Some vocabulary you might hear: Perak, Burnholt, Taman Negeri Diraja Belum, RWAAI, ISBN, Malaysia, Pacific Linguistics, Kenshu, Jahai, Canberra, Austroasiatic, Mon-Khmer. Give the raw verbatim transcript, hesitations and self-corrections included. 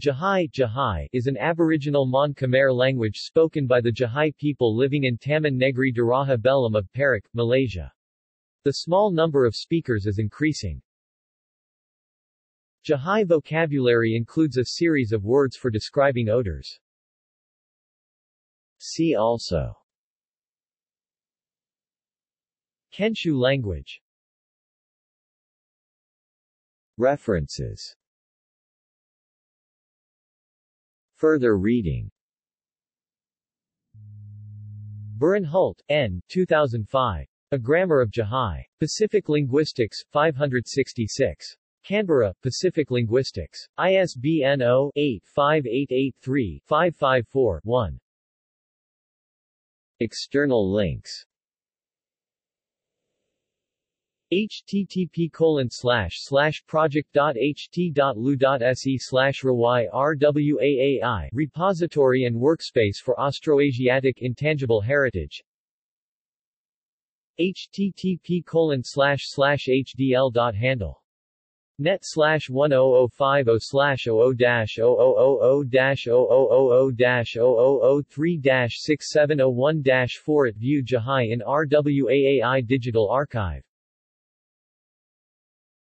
Jahai, Jahai is an aboriginal Mon-Khmer language spoken by the Jahai people living in Taman Negeri Diraja Belum of Perak, Malaysia. The small number of speakers is increasing. Jahai vocabulary includes a series of words for describing odors. See also Kenshu language. References. Further reading. Burnholt, N. two thousand five. A Grammar of Jahai. Pacific Linguistics, five hundred sixty-six. Canberra, Pacific Linguistics. I S B N zero eight five eight eight three five five four one. External links. http colon slash slash project dot ht dot l u dot se slash r w a i r w a a i Repository and Workspace for Austroasiatic Intangible Heritage. http colon slash slash hdl.handle. net slash one zero zero five zero slash zero zero zero zero zero zero zero zero zero zero zero three six seven zero one four at View Jahai in R W A A I Digital Archive.